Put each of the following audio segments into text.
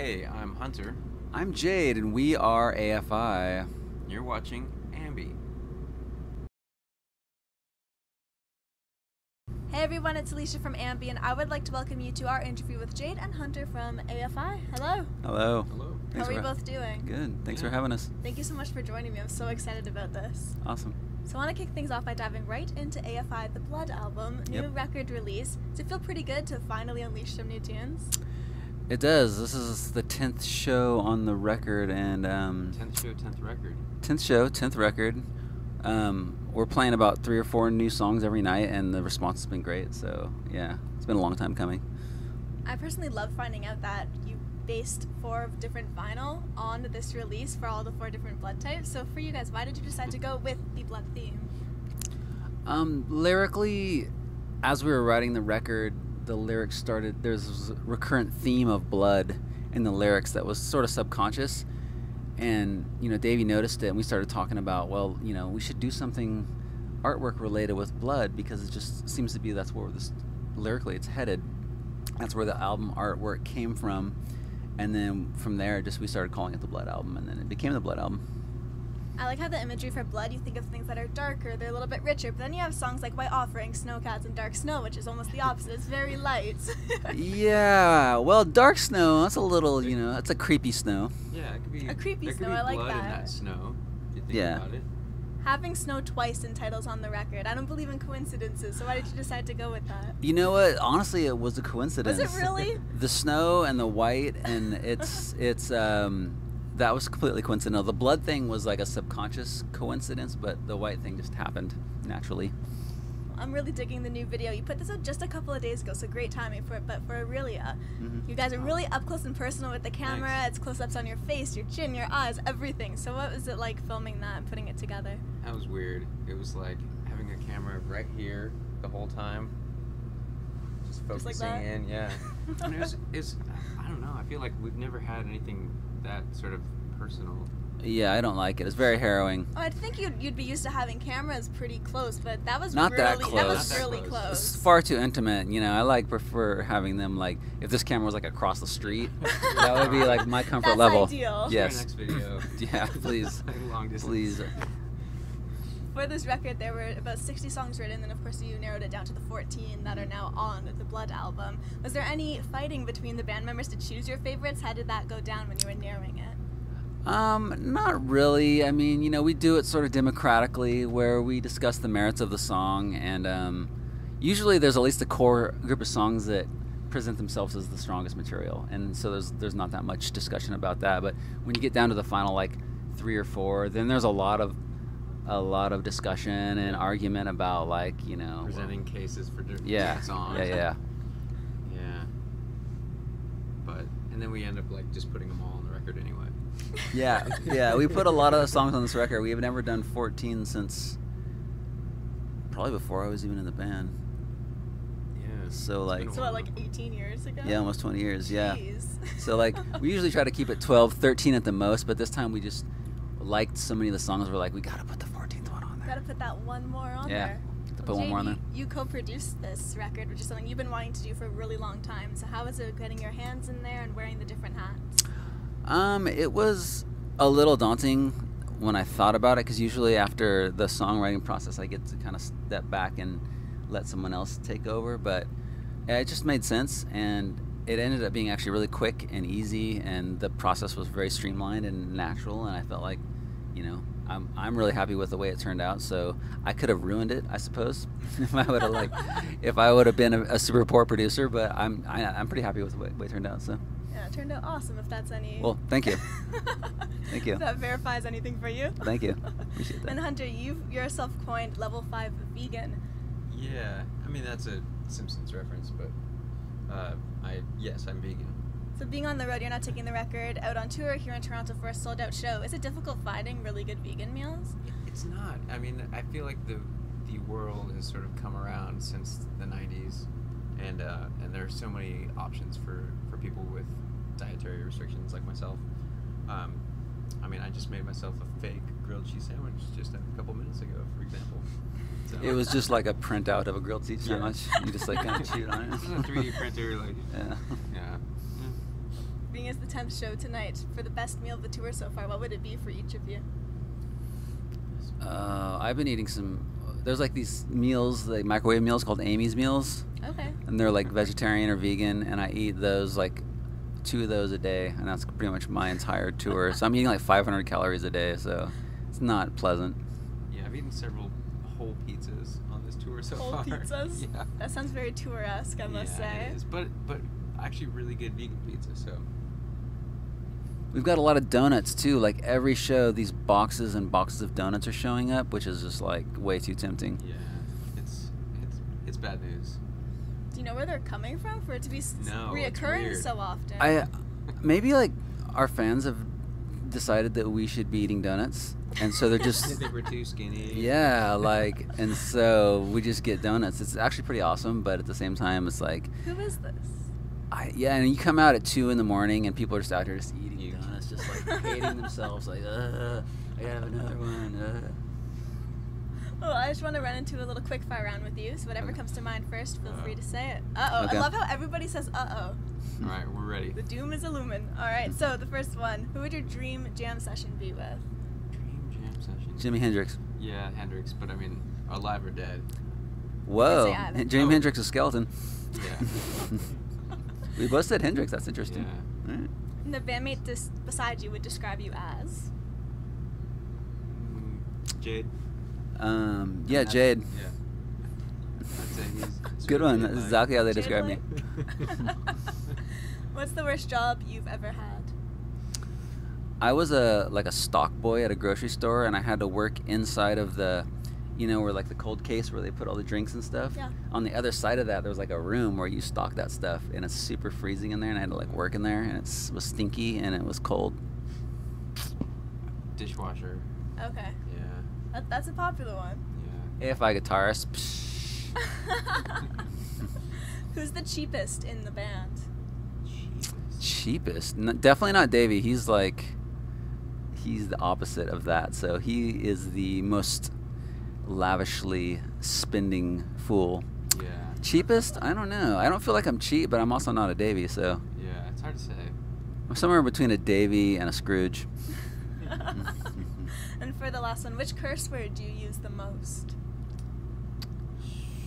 Hey, I'm Hunter. I'm Jade, and we are AFI. You're watching AMBY. Hey everyone, it's Alicia from AMBY, and I would like to welcome you to our interview with Jade and Hunter from AFI. Hello. Hello. Hello. How are you both doing? Good. Thanks for having us. Thank you so much for joining me. I'm so excited about this. Awesome. So I want to kick things off by diving right into AFI, The Blood Album, new record release. Does it feel pretty good to finally unleash some new tunes? It does. This is the 10th show on the record, and 10th show, 10th record. 10th show, 10th record. We're playing about 3 or 4 new songs every night, and the response has been great. So yeah, it's been a long time coming. I personally love finding out that you based 4 different vinyl on this release for all the 4 different blood types. So for you guys, why did you decide to go with the blood theme? Lyrically, as we were writing the record, the lyrics started, there's a recurrent theme of blood in the lyrics that was sort of subconscious. And, you know, Davey noticed it, and we started talking about, well, you know, we should do something artwork related with blood, because it just seems to be that's where this lyrically it's headed. That's where the album artwork came from. And then from there, just we started calling it The Blood Album, and then it became The Blood Album. I like how the imagery for blood, you think of things that are darker, they're a little bit richer, but then you have songs like White Offering, Snow Cats, and Dark Snow, which is almost the opposite. It's very light. Yeah, well, Dark Snow, that's a little, you know, that's a creepy snow. Yeah, it could be a creepy snow. I like that. There could be blood in that snow, if you think about it. Having snow twice in titles on the record. I don't believe in coincidences, so why did you decide to go with that? You know what? Honestly, it was a coincidence. Was it really? The snow and the white, and that was completely coincidental. The blood thing was like a subconscious coincidence, but the white thing just happened naturally. I'm really digging the new video. You put this out just a couple of days ago, so great timing for it. But for Aurelia, you guys are really up close and personal with the camera. Thanks. It's close-ups on your face, your chin, your eyes, everything. So what was it like filming that and putting it together? That was weird. It was like having a camera right here the whole time, just focusing like in. Yeah, and it's I don't know. I feel like we've never had anything that sort of personal. Yeah, I don't like it. It's very harrowing. Oh, I think you'd be used to having cameras pretty close, but that was not really, that close. That was really close. It's far too intimate. You know, I prefer having them like if this camera was like across the street, that would be like my comfort level. That's ideal. Yes. Next video. Yeah, please. Long distance. Please. For this record, there were about 60 songs written, and of course you narrowed it down to the 14 that are now on the Blood Album. Was there any fighting between the band members to choose your favorites? How did that go down when you were narrowing it? Not really. I mean, you know, we do it sort of democratically where we discuss the merits of the song, and usually there's at least a core group of songs that present themselves as the strongest material, and so there's not that much discussion about that. But when you get down to the final like 3 or 4, then there's a lot of discussion and argument about, like, you know, presenting cases for different songs. Yeah. But and then we end up like just putting them all on the record anyway. Yeah, we put a lot of songs on this record. We have never done 14 since probably before I was even in the band. Yeah. So like, so what, like 18 years ago? Yeah, almost 20 years. Yeah. Jeez. So like, we usually try to keep it 12, 13 at the most, but this time we just liked so many of the songs. We're like, we gotta put the 14th one on there. Gotta put that one more on there. To put one more on there. You co-produced this record, which is something you've been wanting to do for a really long time. So how was it getting your hands in there and wearing the different hats? It was a little daunting when I thought about it, because usually after the songwriting process, I get to kind of step back and let someone else take over. But it just made sense, and it ended up being actually really quick and easy, and the process was very streamlined and natural. And I felt like, you know, I'm really happy with the way it turned out. So I could have ruined it, I suppose, if I would have been a super poor producer. But I'm pretty happy with the way it turned out. So. Yeah, it turned out awesome, if that's any... Well, thank you. Thank you. If that verifies anything for you. Thank you. Appreciate that. And Hunter, you yourself coined level 5 vegan. Yeah, I mean, that's a Simpsons reference, but yes, I'm vegan. So being on the road, you're not taking the record out on tour here in Toronto for a sold-out show. Is it difficult finding really good vegan meals? It's not. I mean, I feel like the world has sort of come around since the 90s. And there are so many options for people with dietary restrictions like myself. I mean, I just made myself a fake grilled cheese sandwich just a couple minutes ago, for example. So it was just like a printout of a grilled cheese sandwich. You just like kind of chewed on it. It was a 3D printer, like. Yeah. Being is the 10th show tonight. For the best meal of the tour so far, what would it be for each of you? I've been eating some, there's like these meals, like microwave meals called Amy's Meals. Okay. And they're like vegetarian or vegan, and I eat those, like 2 of those a day, and that's pretty much my entire tour. So I'm eating like 500 calories a day, so it's not pleasant. Yeah, I've eaten several whole pizzas on this tour so far. Whole pizzas? Yeah. That sounds very tour-esque, I must say. Yeah, it is. But actually really good vegan pizza, so. We've got a lot of donuts too. Like every show, these boxes and boxes of donuts are showing up, which is just like way too tempting. Yeah, it's bad news. Do you know where they're coming from for it to be reoccurring so often? Maybe like our fans have decided that we should be eating donuts, and so they're just they were too skinny. Yeah, like, and so we just get donuts. It's actually pretty awesome, but at the same time, it's like, who is this? Yeah, and you come out at 2 in the morning, and people are just out here just eating donuts, just like hating themselves, like, I gotta have another one. Well, I just want to run into a little quick fire round with you, so whatever comes to mind first, feel free to say it. Okay. I love how everybody says uh-oh. All right, we're ready. The doom is illumined. All right, so the first one, who would your dream jam session be with? Dream jam session? Jimi Hendrix. Yeah, Hendrix, but I mean, alive or dead. Whoa, Jimi Hendrix is skeleton. Yeah. We both said Hendrix. That's interesting. Yeah. Right. And the bandmate beside you would describe you as? Jade. Yeah, Jade. Yeah. I'd say he's good one. That's exactly how they describe me. What's the worst job you've ever had? I was like a stock boy at a grocery store, and I had to work inside of the, you know, where like the cold case where they put all the drinks and stuff. Yeah. On the other side of that, there was like a room where you stock that stuff, and it's super freezing in there, and I had to like work in there, and it was stinky and it was cold. Dishwasher. Okay. Yeah. That's a popular one. Yeah. AFI guitarist. Who's the cheapest in the band? Cheapest? No, definitely not Davey. He's like, he's the opposite of that. So he is the most lavishly spending fool. Yeah. Cheapest? I don't know. I don't feel like I'm cheap, but I'm also not a Davey, so. Yeah, it's hard to say. I'm somewhere between a Davey and a Scrooge. And for the last one, which curse word do you use the most?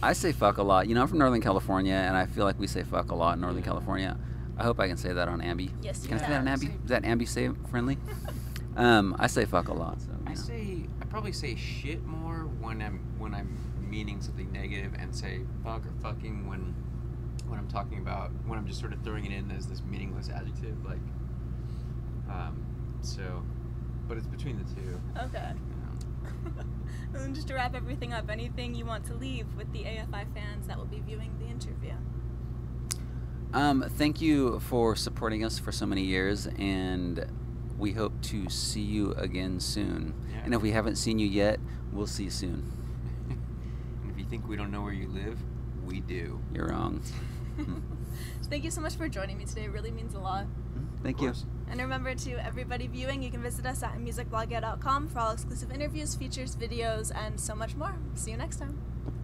I say fuck a lot. You know, I'm from Northern California, and I feel like we say fuck a lot in Northern California. I hope I can say that on AMBY. Yes, you can. Can I say that on AMBY? Is that AMBY say friendly? I say fuck a lot. So, I probably say shit more when I'm meaning something negative, and say fuck or fucking when I'm talking about, when I'm just sort of throwing it in as this meaningless adjective, like, so, but it's between the two. Okay. You know. And just to wrap everything up, anything you want to leave with the AFI fans that will be viewing the interview? Thank you for supporting us for so many years, and we hope to see you again soon. Yeah. And if we haven't seen you yet, we'll see you soon. And if you think we don't know where you live, we do. You're wrong. Thank you so much for joining me today. It really means a lot. Thank you. And remember, to everybody viewing, you can visit us at musicblogger.com for all exclusive interviews, features, videos, and so much more. See you next time.